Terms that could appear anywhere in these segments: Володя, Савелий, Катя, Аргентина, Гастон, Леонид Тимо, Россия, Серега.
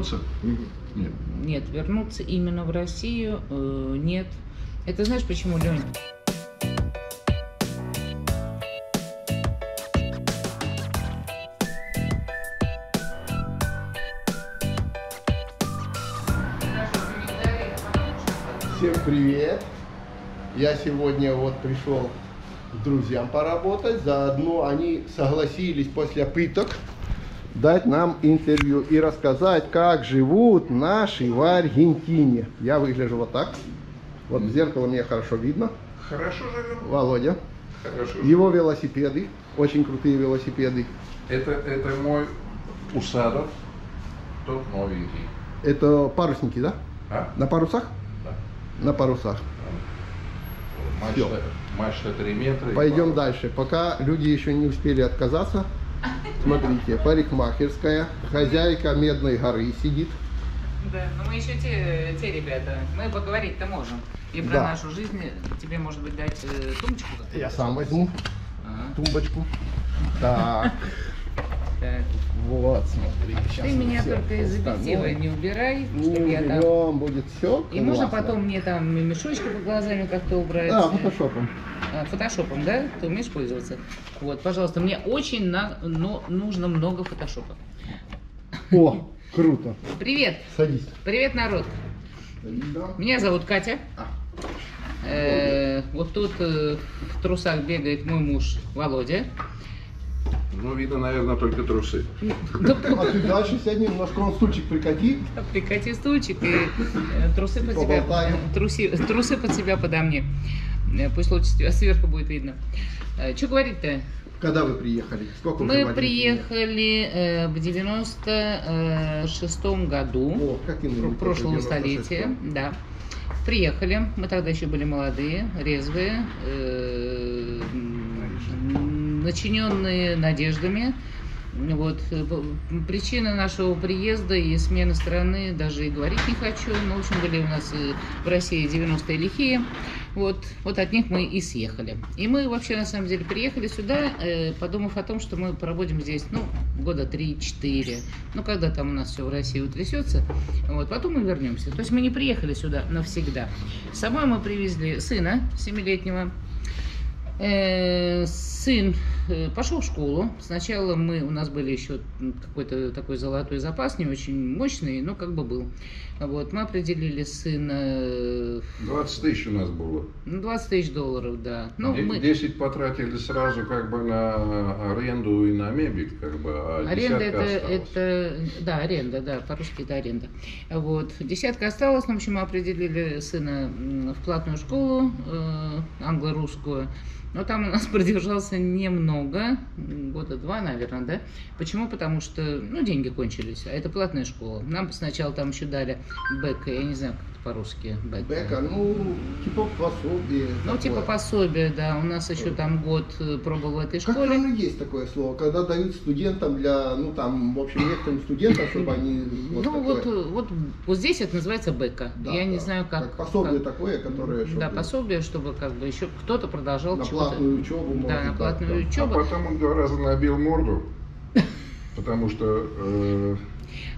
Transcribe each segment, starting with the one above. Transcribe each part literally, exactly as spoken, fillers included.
вернуться? Нет. Нет, вернуться именно в Россию э, нет. Это знаешь почему, Лёнь? Всем привет! Я сегодня вот пришел к друзьям поработать. Заодно они согласились после пыток дать нам интервью и рассказать, как живут наши в Аргентине. Я выгляжу вот так. Вот в зеркало меня хорошо видно. Хорошо живем. Володя. Хорошо живем. Его велосипеды. Очень крутые велосипеды. Это, это мой Усадов. Тот новенький. Это парусники, да? А? На парусах? Да. На парусах. Мачта, мачта три метра. Пойдем дальше. Пока люди еще не успели отказаться. Смотрите, парикмахерская, хозяйка Медной горы сидит. Да, но мы еще те, те ребята, мы поговорить-то можем. И про да. нашу жизнь тебе, может быть, дать э, тумбочку? Я сам возьму ага. тумбочку. Так. Так. Вот, смотри. Сейчас ты меня только из объектива не убирай, чтобы ну, я там... будет все и классно. Можно потом мне там мешочки под глазами как-то убрать? Да, фотошопом. А, фотошопом, да? Ты умеешь пользоваться? Вот, пожалуйста, мне очень на... но нужно много фотошопа. О, круто. Привет. Садись. Привет, народ. Да. Меня зовут Катя. А. Э -э вот тут э в трусах бегает мой муж Володя. Ну, видно, наверное, только трусы. А ты дальше сядь немножко, он стульчик прикати. Прикати стульчик и трусы под тебя, трусы под себя подо мне. Пусть лучше сверху будет видно. Что говорить-то? Когда вы приехали? Сколько мы приехали в девяносто шестом году, в прошлом столетии. Да. Приехали, мы тогда еще были молодые, резвые, начиненные надеждами. Вот. Причина нашего приезда и смены страны даже и говорить не хочу. Но, в общем, были у нас в России девяностые лихие. Вот. Вот от них мы и съехали. И мы вообще, на самом деле, приехали сюда, подумав о том, что мы проводим здесь, ну, года три-четыре. Ну, когда там у нас все в России утрясется, вот, потом мы вернемся. То есть мы не приехали сюда навсегда. С собой мы привезли сына семилетнего. Сын пошел в школу. Сначала мы, у нас были еще какой-то такой золотой запас, не очень мощный, но как бы был. Вот, мы определили сына... двадцать тысяч у нас было. двадцать тысяч долларов, да. Ну, десять мы... потратили сразу как бы на аренду и на мебель, как бы, а аренда это, это... Да, аренда, да, по-русски это аренда. Вот, десятка осталась, в общем, мы определили сына в платную школу, англо-русскую. Но там у нас продержался немного, года два, наверное, да? Почему? Потому что, ну, деньги кончились, а это платная школа. Нам сначала там еще дали бэка, я не знаю, как это по-русски. Бэка. бэка, ну, типа пособие. Ну, такое. Типа пособие, да. У нас еще там год пробовал в этой школе. Как там есть такое слово, когда дают студентам для, ну, там, в общем, некоторым студентам, чтобы они... Вот ну, вот, вот, вот здесь это называется бэка. Да, я да. не знаю, как... как пособие как... такое, которое... Чтобы... Да, пособие, чтобы как бы еще кто-то продолжал... Да. Платную учебу, да, может, на платную так, учебу. Да. А потом он два раза набил морду, потому что... Э...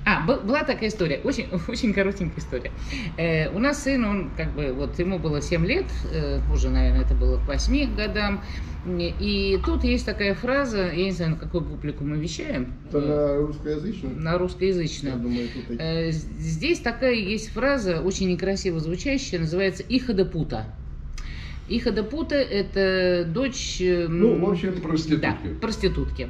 А, была такая история, очень, очень коротенькая история. Э, у нас сын, он как бы, вот ему было семь лет, э, уже, наверное, это было к восьми годам. И тут есть такая фраза, я не знаю, на какую публику мы вещаем. Это на русскоязычную? На русскоязычную. Я думаю, тут... э, здесь такая есть фраза, очень некрасиво звучащая, называется «Иха де пута». Иха де пута – это дочь... Ну, в общем, проститутки. Да, проститутки.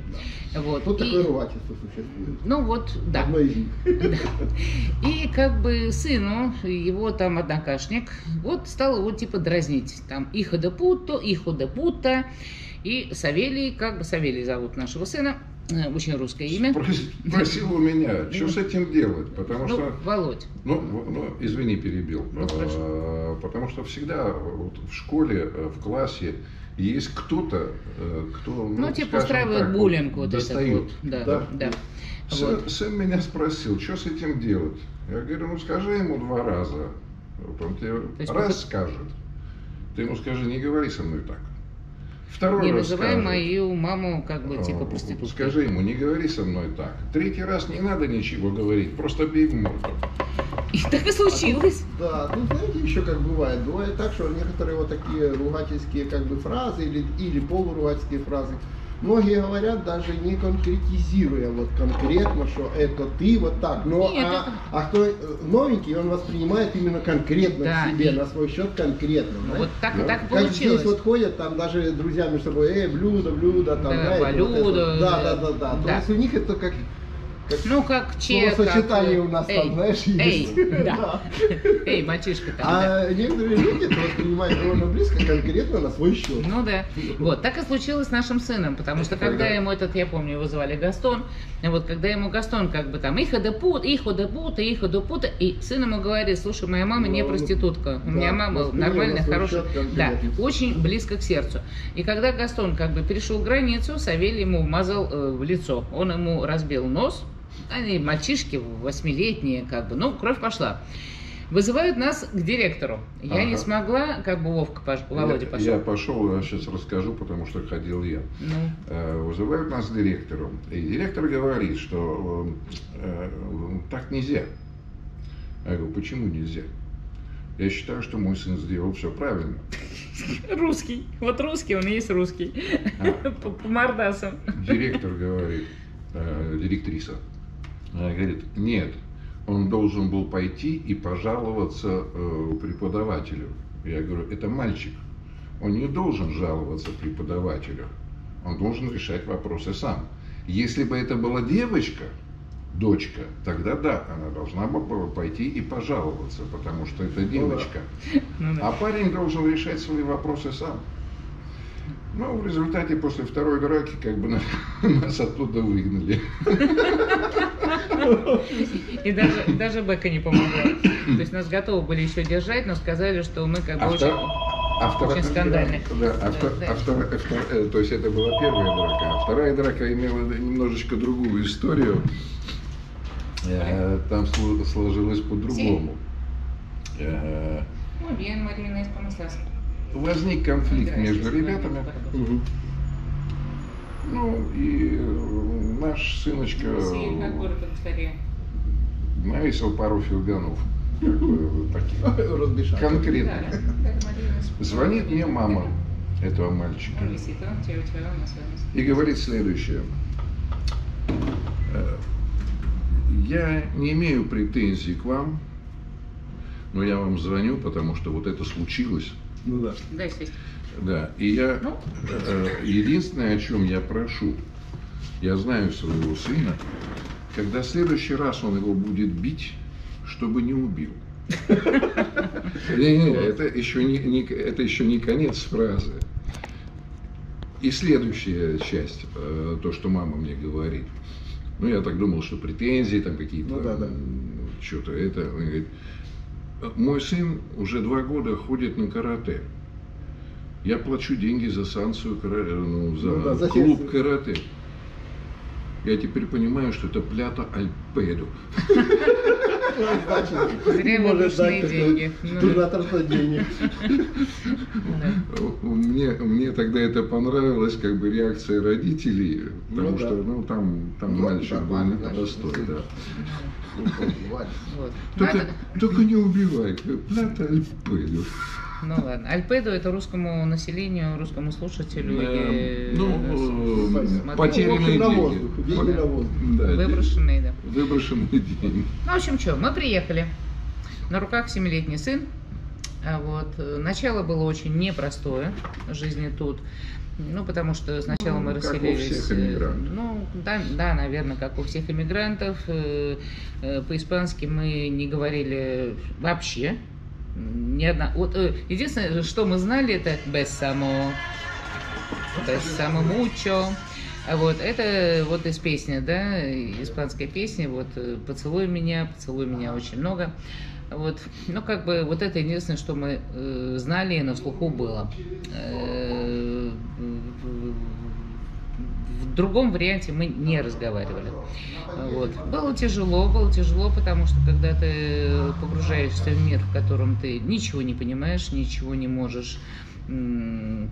Да. Вот. Тут и... такое ругательство существует. Ну, вот, да. да. И как бы сыну, его там однокашник, вот стал его типа дразнить. Там Иха де пута, Иха де пута. И Савелий, как бы Савелий зовут нашего сына, очень русское имя. Спросил у меня, что с этим делать, потому ну, что... Володь. Ну, ну, извини, перебил. Ну, а, потому что всегда вот в школе, в классе есть кто-то, кто... Ну, ну тебе устраивает буллинг вот, вот этот вот. Да, да. да. Сын, вот. сын меня спросил, что с этим делать. Я говорю, ну скажи ему два раза. Вот он тебе раз скажет. Ты ему скажи, не говори со мной так. Второй не называй скажу. Мою маму как бы типа проституткой. Скажи ему, не говори со мной так. Третий раз не надо ничего говорить, просто бей в морду. И так и случилось. А, да, ну знаете, еще как бывает, бывает так, что некоторые вот такие ругательские как бы фразы или, или полуругательские фразы, многие говорят, даже не конкретизируя вот конкретно, что это ты вот так, но Нет, а, это... а кто новенький, он воспринимает именно конкретно да, себе, и... на свой счет конкретно. Ну, вот так да? и так получилось. Как здесь вот ходят, там даже друзья между собой, эй, блюдо, блюдо, там, да, да, блюдо, да, да, да, да, да, да. То есть у них это как... Как, ну как че, сочетание как... у нас эй, там, знаешь, эй, есть. Да. Эй, мальчишка там. А да. некоторые люди это воспринимают довольно близко, конкретно на свой счет. Ну да. Вот, так и случилось с нашим сыном, потому что когда ему этот, я помню, его звали Гастон, вот когда ему Гастон как бы там, их адапут, их адапут, их адапут, и сын ему говорит, слушай, моя мама не проститутка, у меня мама нормальная, хорошая, да, очень близко к сердцу. И когда Гастон как бы перешел границу, Савелий ему вмазал в лицо, он ему разбил нос. Они мальчишки, восьмилетние, как бы, ну, кровь пошла. Вызывают нас к директору. Я ага. не смогла, как бы Вовка, пош... Володя пошел. Я пошел, я сейчас расскажу, потому что ходил я. Ну. Вызывают нас к директору. И директор говорит, что э, так нельзя. Я говорю, почему нельзя? Я считаю, что мой сын сделал все правильно. Русский. Вот русский, он и есть русский. А. По мордасам. Директор говорит, э, директриса. Она говорит, нет, он должен был пойти и пожаловаться э, преподавателю. Я говорю, это мальчик, он не должен жаловаться преподавателю, он должен решать вопросы сам. Если бы это была девочка, дочка, тогда да, она должна была пойти и пожаловаться, потому что это девочка. Ну, да. А парень должен решать свои вопросы сам. Ну, в результате после второй драки как бы нас, нас оттуда выгнали. И даже, даже бэка не помогло. То есть нас готовы были еще держать, но сказали, что мы как бы Автор... очень, Автор... очень скандальны. Да, да. Автор... Автор... Автор... То есть это была первая драка. А вторая драка имела немножечко другую историю. А... Там сложилось по-другому. А... Возник конфликт между ребятами. Ну, и наш сыночка навесил пару филганов. Конкретно. Звонит мне мама этого мальчика. И говорит следующее. Я не имею претензий к вам, но я вам звоню, потому что вот это случилось. Ну да. Да, да. И я ну? э, единственное, о чем я прошу, я знаю своего сына, когда в следующий раз он его будет бить, чтобы не убил. Это еще не конец фразы. И следующая часть, то, что мама мне говорит. Ну, я так думал, что претензии там какие-то, что-то это. Мой сын уже два года ходит на карате. Я плачу деньги за санкцию, ну, за, ну, да, за клуб херсию. Карате. Я теперь понимаю, что это плята альпеду. Зря нужны деньги. Нужно тратить деньги. Мне тогда это понравилась как бы реакция родителей, потому что ну там мальчик был непростой. Только не убивай, плата альпеду. Ну ладно. Альпедо это русскому населению, русскому слушателю. Э, и, ну, да, потерянные деньги. Воздух, деньги да. Да, выброшенные, да. Выброшенные деньги. Ну, в общем, что, мы приехали. На руках семилетний сын. Вот. Начало было очень непростое жизни тут. Ну, потому что сначала ну, мы как расселились. У всех иммигрантов. Ну, да, да, наверное, как у всех иммигрантов. По-испански мы не говорили вообще. Ни одна. Вот, единственное, что мы знали, это «Бессамо», «Бессамо мучо». Вот, это вот из песни, да, испанской песни, вот «Поцелуй меня», «Поцелуй меня» очень много. Вот, ну, как бы, вот это единственное, что мы э, знали и на слуху было. Э, В другом варианте мы не разговаривали. Вот. Было тяжело, было тяжело, потому что когда ты погружаешься в мир, в котором ты ничего не понимаешь, ничего не можешь ну,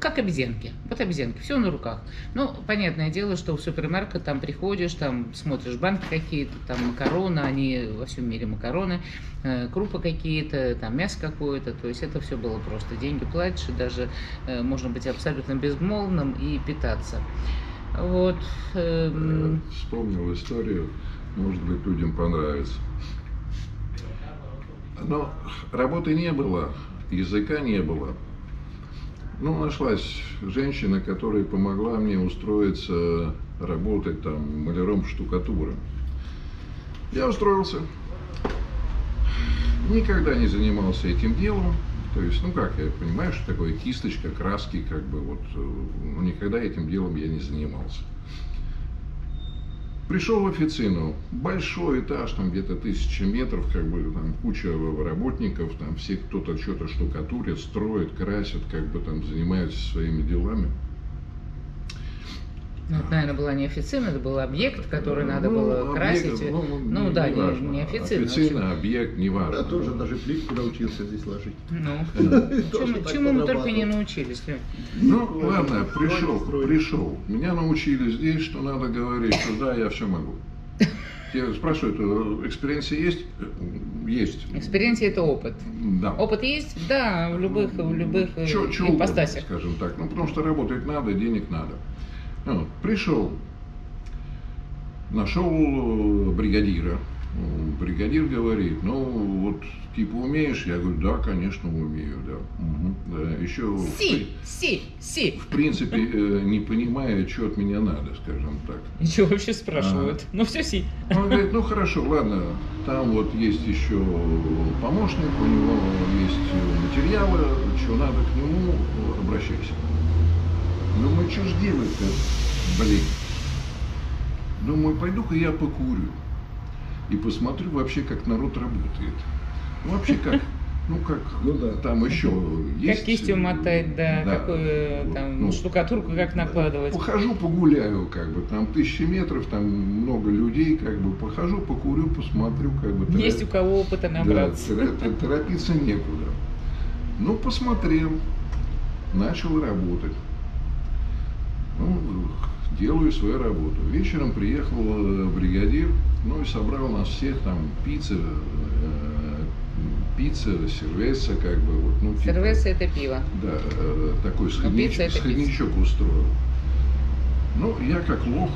как обезьянки. Вот обезьянки, все на руках. Ну, понятное дело, что в супермаркет там приходишь, там смотришь банки какие-то, там макароны, они во всем мире макароны, э, крупы какие-то, там мясо какое-то, то есть это все было просто. Деньги платишь, и даже э, можно быть абсолютно безмолвным и питаться. Вот. Э, вспомнил историю, может быть, людям понравится. Но работы не было, языка не было. Ну, нашлась женщина, которая помогла мне устроиться, работать там маляром штукатуры. Я устроился. Никогда не занимался этим делом. То есть, ну как, я понимаю, что такое кисточка, краски, как бы вот. Ну, никогда этим делом я не занимался. Пришел в официну, большой этаж, там где-то тысяча метров, как бы там куча работников, там все кто-то что-то штукатурит, строит, красит, как бы там занимаются своими делами. Ну, это, наверное, была не официна, это был объект, который ну, надо было объект, красить. Ну, ну, ну не, да, не, важно. не официна. Официна, объект, не важно. Я тоже даже плитку научился здесь ложить. Ну, чему мы только не научились. Ну, ладно, пришел, пришел. Меня научили здесь, что надо говорить, что да, я все могу. Я спрашиваю, экспириенция есть? Есть. Экспириенция – это опыт. Да. Опыт есть? Да, в любых, в любых чё, чё ипостасях. Угодно, скажем так. Ну, потому что работать надо, денег надо. Вот, пришел, нашел бригадира. Бригадир говорит, ну вот типа умеешь? Я говорю, да, конечно, умею, да. Угу. Да еще си, в, си, си. В принципе, не понимая, что от меня надо, скажем так. И что вообще спрашивают? А, ну все си. Он говорит, ну хорошо, ладно, там вот есть еще помощник, у него есть материалы, что надо к нему, обращайся. Думаю, что ж делать-то, блин. Думаю, пойду-ка я покурю и посмотрю вообще, как народ работает. Ну, вообще как, ну как, ну да, там еще есть. Как кистью мотать, да, да какую вот, там ну, штукатурку как накладывать. Похожу, погуляю, как бы, там тысячи метров, там много людей, как бы, похожу, покурю, посмотрю, как бы. Есть у кого опыта набраться. Да, торопиться некуда. Ну, посмотрел, начал работать. Ну, делаю свою работу. Вечером приехал бригадир, ну и собрал нас всех, там, пицца, э, пицца, сервеса, как бы, вот, ну, сервеса это пиво. Да, э, такой сходнич, сходничок устроил. Ну, я как лох,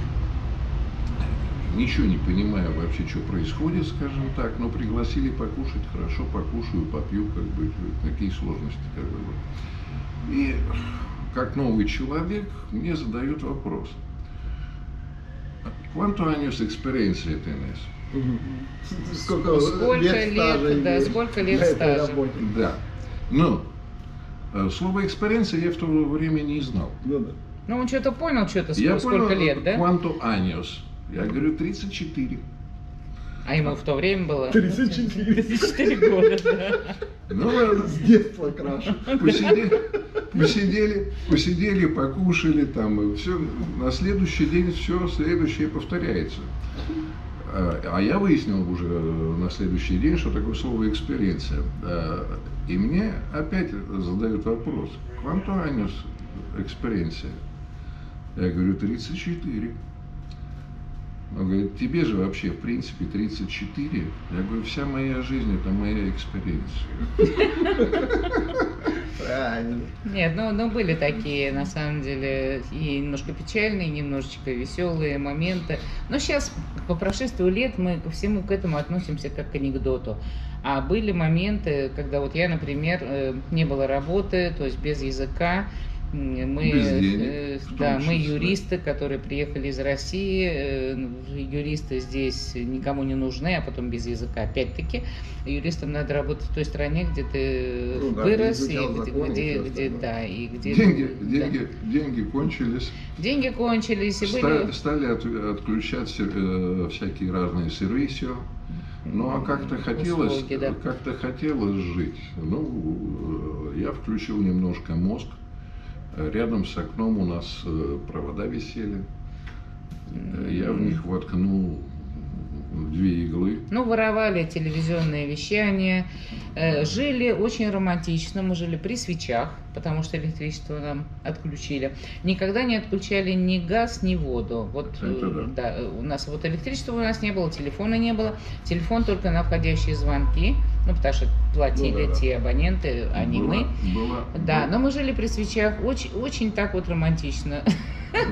ничего не понимаю вообще, что происходит, скажем так, но пригласили покушать, хорошо, покушаю, попью, как бы, какие сложности, как бы, вот. И... как новый человек, мне задают вопрос. Quanto años experiencia tienes? Сколько, сколько лет, лет да, сколько лет стажа? Да. Но слово experiencia я в то время не знал. Ну, да. ну он что-то понял, что-то сколько, сколько лет, да? Quanto años? Я говорю тридцать четыре. А ему в то время было? тридцать четыре. тридцать четыре года, да. Ну ладно, с детства крашу. Посидели, посидели, посидели, покушали там, и все. На следующий день все следующее повторяется. А я выяснил уже на следующий день, что такое слово «экспириенция». И мне опять задают вопрос. «Quanto años experiencia?» Я говорю, тридцать четыре. Он говорит, тебе же вообще, в принципе, тридцать четыре. Я говорю, вся моя жизнь – это моя экспириенция. Правильно. Нет, ну, ну были такие, на самом деле, и немножко печальные, и немножечко веселые моменты. Но сейчас, по прошествию лет, мы ко всему к этому относимся как к анекдоту. А были моменты, когда вот я, например, не было работы, то есть без языка. Мы, денег, да, мы юристы, которые приехали из России, юристы здесь никому не нужны, а потом без языка опять-таки. Юристам надо работать в той стране, где ты ну, да, вырос, и где, где, да, и где... Деньги, да. деньги, деньги кончились. Деньги кончились. И Ста были... Стали от, отключать э, всякие разные сервисы. Ну, а как-то хотелось, да. как-то хотелось жить. Ну, я включил немножко мозг. Рядом с окном у нас провода висели. Я в них воткнул две иглы. Ну, воровали телевизионные вещания, Жили очень романтично, мы жили при свечах, потому что электричество нам отключили. Никогда не отключали ни газ, ни воду. Вот, да. Да, у нас вот электричества у нас не было, телефона не было. Телефон только на входящие звонки, ну потому что платили, ну, да, те абоненты, а не мы. Была, да, была. Но мы жили при свечах, очень, очень так вот романтично.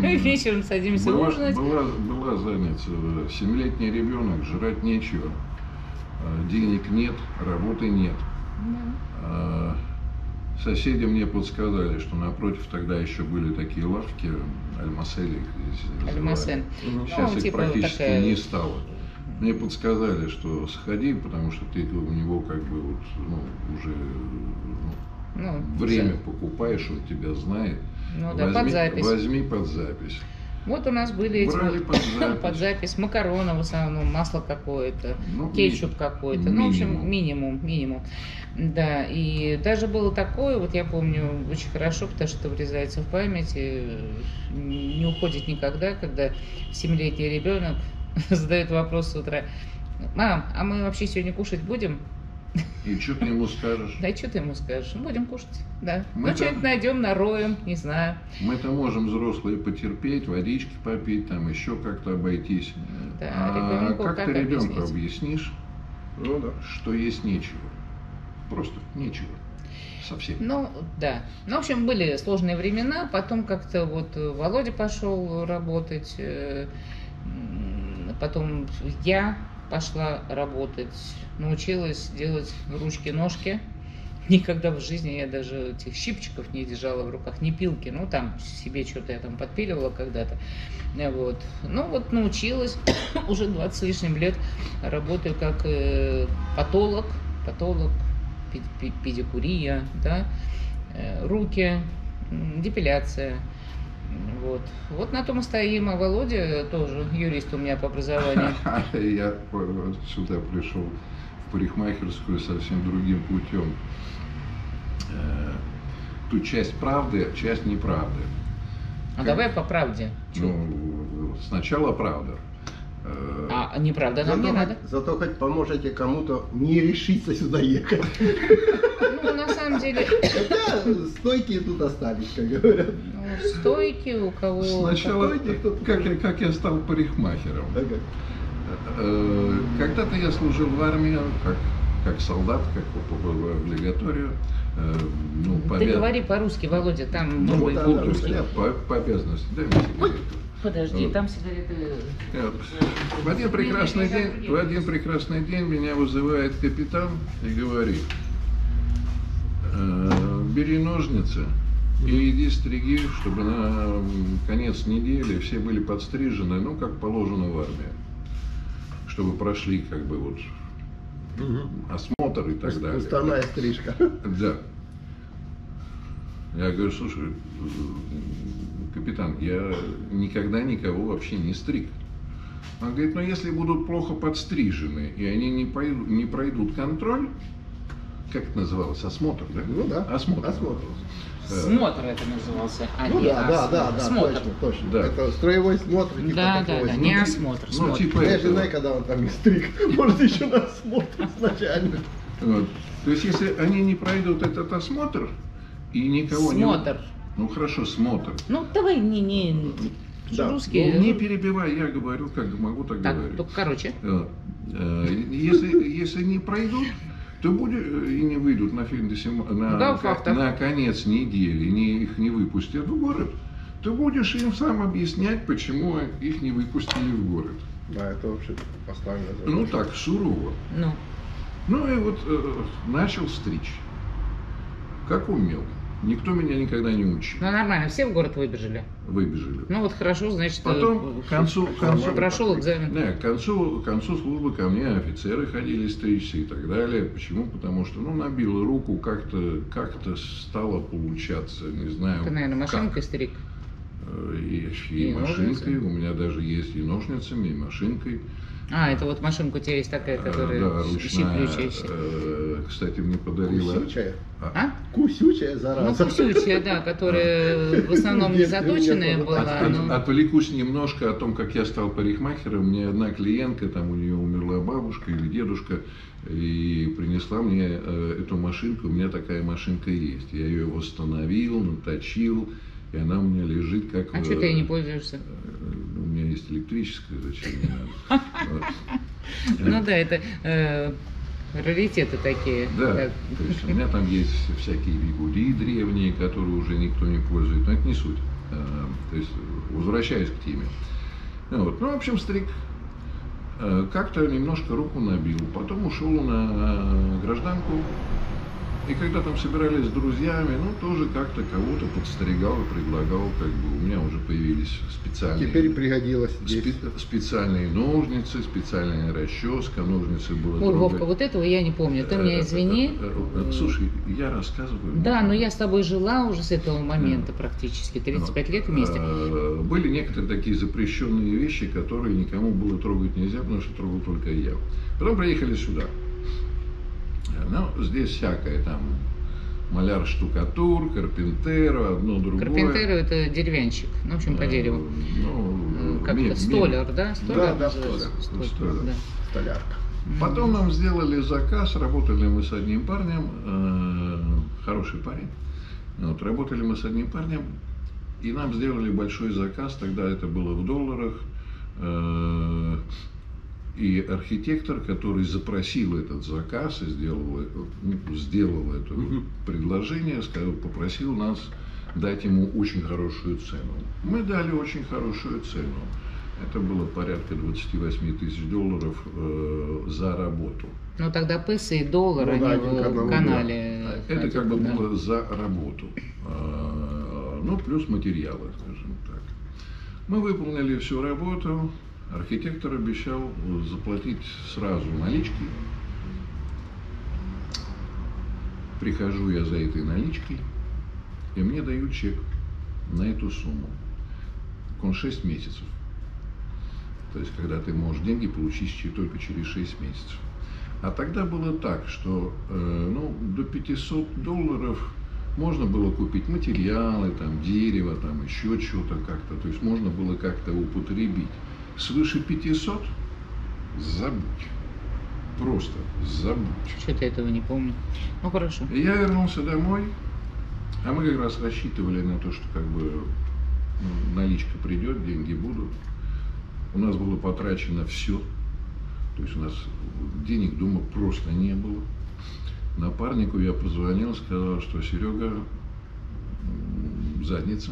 Вечером садимся была, ужинать. Была, была занята. Семилетний ребенок, жрать нечего. Денег нет, работы нет. Да. Соседи мне подсказали, что напротив тогда еще были такие лавки, альмасели, здесь Альмасен. Сейчас, ну, их типа практически такая... не стало. Мне подсказали, что сходи, потому что ты у него как бы вот, ну, уже ну, ну, время все. покупаешь, он тебя знает. Ну, да, возьми, под запись. возьми под запись. Вот у нас были эти вот, под запись, под запись макароны в основном, масло какое-то, ну, кетчуп какой-то, ну, в общем, минимум, минимум. Да, и даже было такое, вот я помню очень хорошо, потому что это врезается в память, не уходит никогда, когда семилетний ребенок задает вопрос с утра: мам, а мы вообще сегодня кушать будем? И что ты ему скажешь? Да, и что ты ему скажешь? Будем кушать, да. Мы ну, что-нибудь найдем, нароем, не знаю. Мы-то можем, взрослые, потерпеть, водички попить, там еще как-то обойтись. Да, а как, как ты ребенку объяснишь, ну, да, что есть нечего? Просто нечего. Совсем. Ну, да. Ну, в общем, были сложные времена. Потом как-то вот Володя пошел работать, потом я... пошла работать, научилась делать ручки-ножки. Никогда в жизни я даже этих щипчиков не держала в руках, не пилки. Ну, там себе что-то я там подпиливала когда-то. Вот. Ну, вот научилась. Уже двадцать с лишним лет работаю как потолок, потолок, педикурия, да? Руки, депиляция. Вот. Вот на том и стоим, а Володя тоже юрист у меня по образованию. Я сюда пришел в парикмахерскую совсем другим путем. Тут часть правды, часть неправды. А как... давай по правде. Ну, сначала правда. А неправда нам не надо. Зато хоть поможете кому-то не решиться сюда ехать. Ну, на самом деле... Да, стойки тут остались, как говорят. Стойки у кого? Сначала, как, как я стал парикмахером. Ага. Когда-то я служил в армии, как, как солдат, как по облигаторию. Ну, по Ты обяз... говори по-русски, Володя, там... Ну, вот, да, да, по, по обязанности. Дай мне сигарету. Подожди, вот. Там сигареты... В один, прекрасный день, в один прекрасный день меня вызывает капитан и говорит: бери ножницы и иди стриги, чтобы на конец недели все были подстрижены, ну, как положено в армии, чтобы прошли, как бы, вот, осмотр и так далее. Уставная стрижка. Да. Я говорю: слушай, капитан, я никогда никого вообще не стриг. Он говорит: ну, если будут плохо подстрижены, и они не, пойдут, не пройдут контроль, как это называлось, осмотр, да? Ну, да. Осмотр. Осмотр. Смотр это назывался, а ну, не да, осмотр. Да, да, да, смотр. Точно, точно. Да. Это строевой смотр. Типа да, да, да, не осмотр, ну, смотр. Типа я это... знаю, когда он там не стриг, может еще на осмотр изначально. Вот. То есть, если они не пройдут этот осмотр, и никого смотр. не... Смотр. Ну, хорошо, смотр. Ну, давай не... не... Да. Русские... Ну, не перебивай, я говорю, как могу, так, так говорю. Так, короче. Если, если не пройдут... то будет, и не выйдут на фильм на, да, как, на конец недели, не, их не выпустят в город, ты будешь им сам объяснять, почему их не выпустили в город. Да, это вообще поставлено. Ну так, сурово. Ну, ну и вот э, начал стричь. Как умел. Никто меня никогда не учил. Ну нормально, все в город выбежали? Выбежали. Ну вот хорошо, значит, потом к концу, к концу, прошел экзамен. Да, к концу, к концу службы ко мне офицеры ходили стричься и так далее. Почему? Потому что, ну, набило руку, как-то как-то стало получаться, не знаю. Ты, наверное, машинкой стриг? И, и, и машинкой, ножницами. У меня даже есть и ножницами, и машинкой. А, это вот машинка у тебя есть такая, которая а, да, щиплющаяся. Э, кстати, мне подарила... Кусючая? А? Кусючая, зараза. Ну, кусючая, да, которая в основном не заточенная была. Отвлекусь немножко о том, как я стал парикмахером. Мне одна клиентка, там у нее умерла бабушка или дедушка, и принесла мне эту машинку. У меня такая машинка есть. Я ее восстановил, наточил. И она у меня лежит как... А в... что ты ей не пользуешься? У меня есть электрическая, зачем мне надо? Ну да, это раритеты такие. Да, то есть у меня там есть всякие бигуди древние, которые уже никто не пользует, но это не суть. То есть возвращаюсь к теме. Ну, в общем, стриг как-то немножко руку набил, потом ушел на гражданку. И когда там собирались с друзьями, ну, тоже как-то кого-то подстригал и предлагал, как бы, у меня уже появились специальные... Теперь пригодилось здесь. Специальные ножницы, специальная расческа, ножницы было... Ой, Вовка, вот этого я не помню, ты меня извини. Слушай, я рассказываю... Да, но я с тобой жила уже с этого момента практически, тридцать пять лет вместе. Были некоторые такие запрещенные вещи, которые никому было трогать нельзя, потому что трогал только я. Потом приехали сюда. Ну, здесь всякое, там, маляр-штукатур, карпентеру, одно другое. Карпентеру – это деревянщик, ну, в общем, по дереву. Ну, как-то столер, да? Столер, да, да, столер. Столер. Столер. Да. Столярка. Потом нам сделали заказ, работали мы с одним парнем, э, хороший парень, вот, работали мы с одним парнем, и нам сделали большой заказ, тогда это было в долларах, э, и архитектор, который запросил этот заказ и сделал, сделал это Mm-hmm. предложение, сказал, попросил нас дать ему очень хорошую цену. Мы дали очень хорошую цену. Это было порядка двадцати восьми тысяч долларов э, за работу. Но тогда песо и доллары, ну, да, они в канале. Да. Это как бы да. было за работу. Э, ну, плюс материалы, скажем так. Мы выполнили всю работу. Архитектор обещал заплатить сразу наличкой. Прихожу я за этой наличкой, и мне дают чек на эту сумму. Он шесть месяцев. То есть, когда ты можешь деньги получить только через шесть месяцев. А тогда было так, что ну, до пятисот долларов можно было купить материалы, там, дерево, там, еще что-то как-то. То есть, можно было как-то употребить. Свыше пятисот забудь. Просто забудь. Что-то этого не помню. Ну хорошо. Я вернулся домой, а мы как раз рассчитывали на то, что как бы ну, наличка придет, деньги будут. У нас было потрачено все. То есть у нас денег дома просто не было. Напарнику я позвонил, сказал, что Серега задница.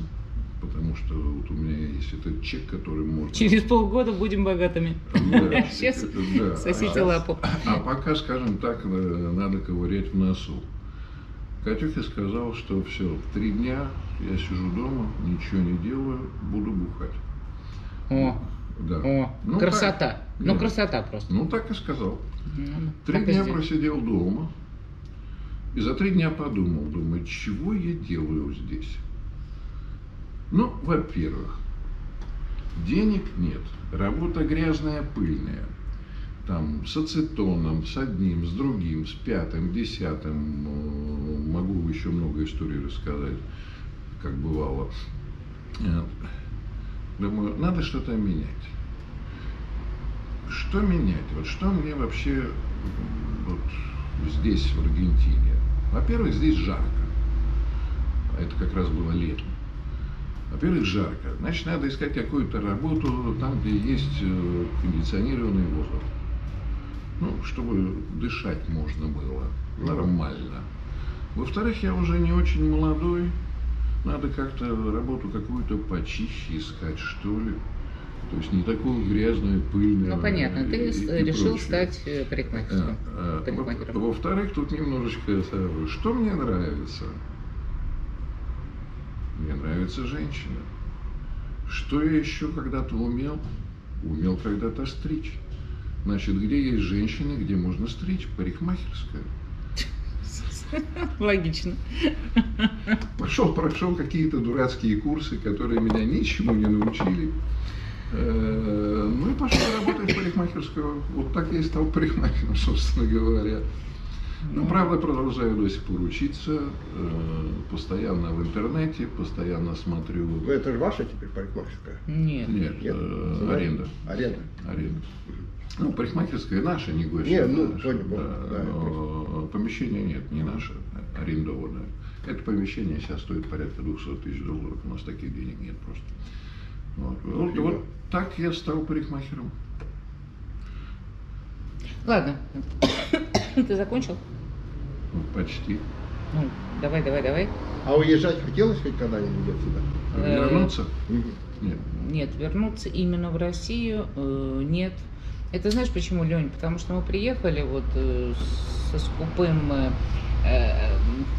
Потому что вот у меня есть этот чек, который можно... Через полгода будем богатыми. Да, сейчас это, да. сосите а, лапу. А пока, скажем так, надо ковырять в носу. Катюхе сказал, что все, три дня я сижу дома, ничего не делаю, буду бухать. О, да. О ну, красота. Так, ну, да. красота просто. Ну, так и сказал. Ну, три дня здесь. Просидел дома. И за три дня подумал, думаю, чего я делаю здесь? Ну, во-первых, денег нет, работа грязная, пыльная, там, с ацетоном, с одним, с другим, с пятым, десятым, могу еще много историй рассказать, как бывало. Думаю, надо что-то менять. Что менять? Вот что мне вообще вот здесь, в Аргентине? Во-первых, здесь жарко, это как раз было летом. Во-первых, жарко. Значит, надо искать какую-то работу там, где есть кондиционированный воздух. Ну, чтобы дышать можно было нормально. Во-вторых, я уже не очень молодой. Надо как-то работу какую-то почище искать, что ли. То есть не такую грязную, пыльную. Ну, понятно. И, ты и решил прочее. стать парикмахером. А, а, Во-вторых, тут немножечко... Что мне нравится? Мне нравится женщина. Что я еще когда-то умел? Умел когда-то стричь. Значит, где есть женщины, где можно стричь? Парикмахерская. Логично. Пошел, прошел какие-то дурацкие курсы, которые меня ничему не научили. Ну и пошел работать в парикмахерскую. Вот так я и стал парикмахером, собственно говоря. Но, правда, продолжаю до сих пор учиться, постоянно в интернете, постоянно смотрю... Это же ваша теперь парикмахерская? Нет. Нет, Нет. аренда. Аренда? Аренда. Ну, парикмахерская наша, не гостя. Нет, ну, наша. Понял, да, да, помещения нет, не наша, арендованная. Это помещение сейчас стоит порядка двухсот тысяч долларов, у нас таких денег нет просто. Вот, вот, вот так я стал парикмахером. Ладно, ты закончил? Ну, почти. Ну, давай, давай, давай. А уезжать хотелось хоть когда-нибудь отсюда? Вернуться? Нет. Нет, вернуться именно в Россию нет. Это знаешь почему, Лёнь? Потому что мы приехали вот со скупым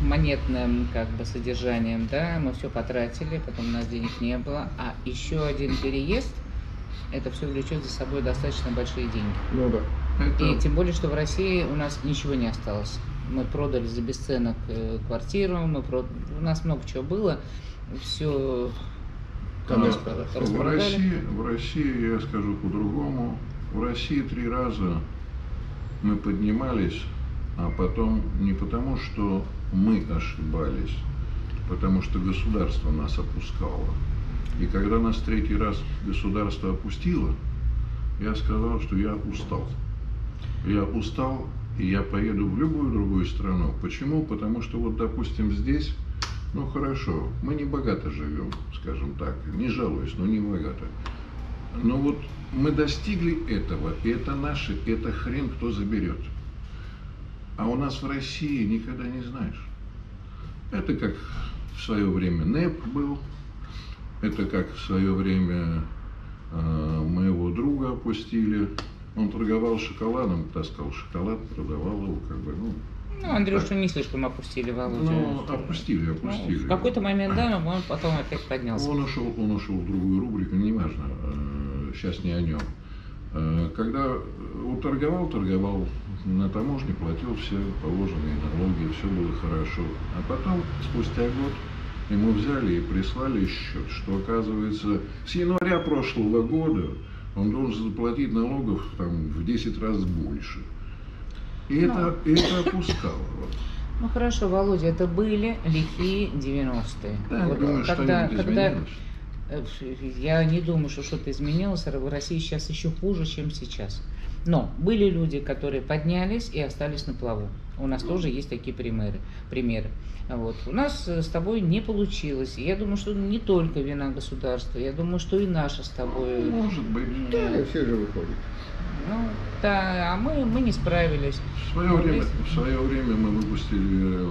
монетным как бы содержанием, да, мы все потратили, потом у нас денег не было, а еще один переезд, это все влечет за собой достаточно большие деньги. Ну да. Это... И тем более, что в России у нас ничего не осталось. Мы продали за бесценок квартиру, мы прод... у нас много чего было, все в России, в России, я скажу по-другому, в России три раза мы поднимались, а потом не потому, что мы ошибались, потому что государство нас опускало. И когда нас третий раз государство опустило, я сказал, что я устал. Я устал, и я поеду в любую другую страну. Почему? Потому что вот, допустим, здесь, ну хорошо, мы не богато живем, скажем так, не жалуюсь, но не богато. Но вот мы достигли этого, и это наши, это хрен кто заберет. А у нас в России никогда не знаешь. Это как в свое время НЭП был, это как в свое время э, моего друга опустили. Он торговал шоколадом, таскал шоколад, продавал его, как бы, ну... Ну, Андрюшу так. Не слишком опустили, Володя. Ну, опустили, опустили. Ну, в какой-то момент, да, но он потом опять поднялся. Он ушел, он ушел в другую рубрику, неважно, э, сейчас не о нем. Когда торговал, торговал на таможне, платил все положенные налоги, все было хорошо. А потом, спустя год, ему взяли и прислали счет, что оказывается, с января прошлого года он должен заплатить налогов там, в десять раз больше. И это, это опускало. Ну хорошо, Володя, это были лихие девяностые. Да, вот, думаю, когда, когда... Я не думаю, что что-то изменилось. В России сейчас еще хуже, чем сейчас. Но были люди, которые поднялись и остались на плаву. У нас тоже есть такие примеры. примеры. Вот. У нас с тобой не получилось. Я думаю, что не только вина государства. Я думаю, что и наша с тобой... Может быть. Да, все же выходит. Ну, да, а мы, мы не справились. В свое, время, есть... в свое время мы выпустили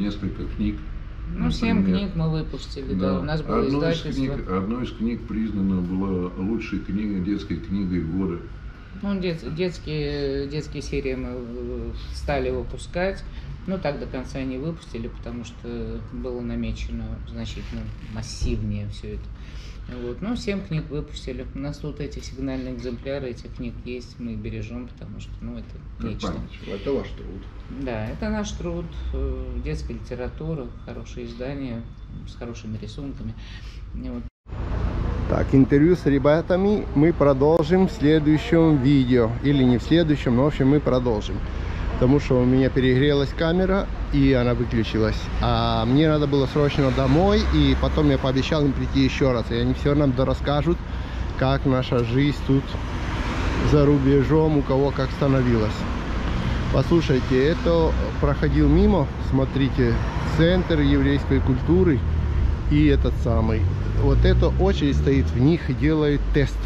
несколько книг. Ну, например, семь книг мы выпустили, да, да. У нас было одной издательство. Из книг, одной из книг признана была лучшей книгой, детской книгой года. Ну, дет, детские, детские серии мы стали выпускать, но так до конца не выпустили, потому что было намечено значительно массивнее все это. Вот. Ну, семь книг выпустили. У нас тут эти сигнальные экземпляры, этих книг есть, мы их бережем, потому что, ну, это лично. Это ваш труд. Да, это наш труд, детская литература, хорошие издания с хорошими рисунками. Вот. Так, интервью с ребятами мы продолжим в следующем видео. Или не в следующем, но, в общем, мы продолжим. Потому что у меня перегрелась камера, и она выключилась. А мне надо было срочно домой, и потом я пообещал им прийти еще раз. И они все нам дорасскажут, как наша жизнь тут за рубежом, у кого как становилась. Послушайте, это проходил мимо, смотрите, центр еврейской культуры и этот самый. Вот эта очередь стоит, в них и делают тест.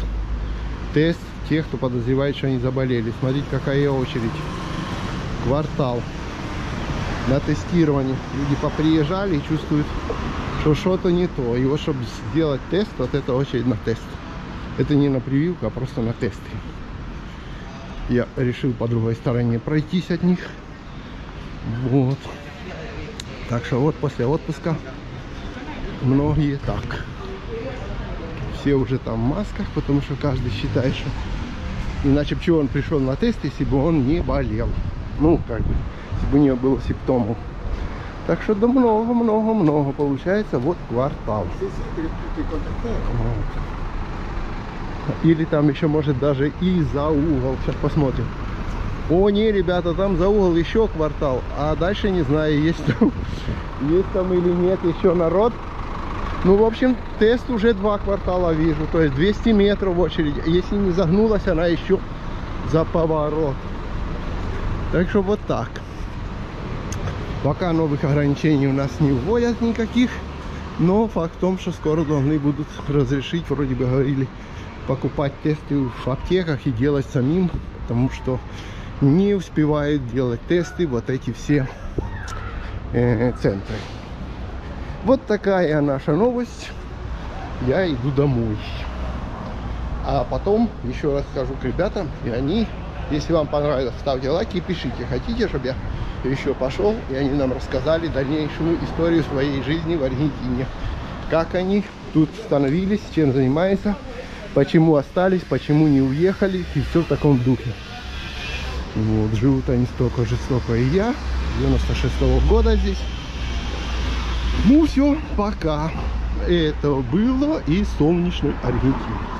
Тест тех, кто подозревает, что они заболели. Смотрите, какая очередь. Квартал на тестирование. Люди поприезжали и чувствуют, что что-то не то. И вот, чтобы сделать тест, вот это очередь на тест. Это не на прививку, а просто на тесты. Я решил по другой стороне пройтись от них. Вот. Так что вот после отпуска многие так. Все уже там в масках, потому что каждый считает, что... Иначе почему он пришел на тест, если бы он не болел? Ну, как бы, если бы у нее было симптомов. Так что да много-много-много получается. Вот квартал. Вот. Или там еще, может, даже и за угол. Сейчас посмотрим. О, не, ребята, там за угол еще квартал. А дальше не знаю, есть там, есть там или нет еще народ. Ну, в общем, тест уже два квартала вижу. То есть двести метров в очереди. Если не загнулась, она еще за поворот. Так что вот так. Пока новых ограничений у нас не вводят никаких. Но факт в том, что скоро должны будут разрешить, вроде бы говорили, покупать тесты в аптеках и делать самим, потому что не успевают делать тесты вот эти все э, центры. Вот такая наша новость. Я иду домой. А потом еще раз скажу к ребятам, и они, если вам понравилось, ставьте лайки и пишите, хотите, чтобы я еще пошел, и они нам рассказали дальнейшую историю своей жизни в Аргентине. Как они тут становились, чем занимаются, почему остались, почему не уехали, и все в таком духе. Вот, живут они столько же, столько и я. девяносто шестого года здесь. Ну все, пока. Это было из солнечной Аргентины.